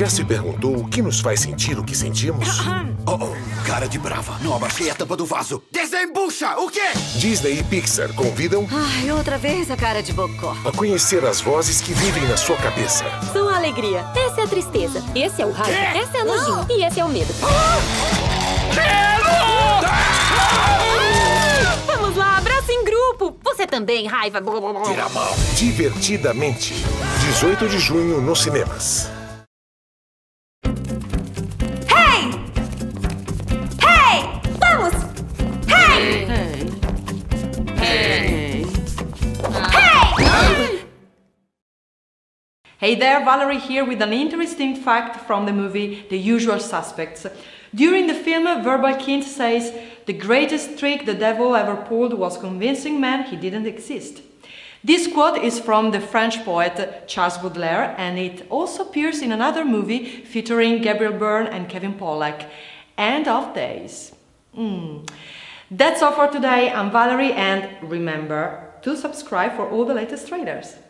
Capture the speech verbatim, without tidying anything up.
Já se perguntou o que nos faz sentir o que sentimos? Oh, oh, cara de brava. Não abaixei a tampa do vaso. Desembucha! O quê? Disney e Pixar convidam... Ai, outra vez a cara de bocó. A conhecer as vozes que vivem na sua cabeça. São a Alegria. Essa é a Tristeza. Esse é o Raiva. Essa é a Nojinho. E esse é o Medo. Vamos lá, abraço em grupo. Você também, Raiva. Tira a mão. Divertidamente. dezoito de junho nos cinemas. Hey there, Valerie here with an interesting fact from the movie The Usual Suspects. During the film, Verbal Kint says, "The greatest trick the devil ever pulled was convincing men he didn't exist." This quote is from the French poet Charles Baudelaire, and it also appears in another movie featuring Gabriel Byrne and Kevin Pollack, End of Days. Mm. That's all for today. I'm Valerie, and remember to subscribe for all the latest trailers.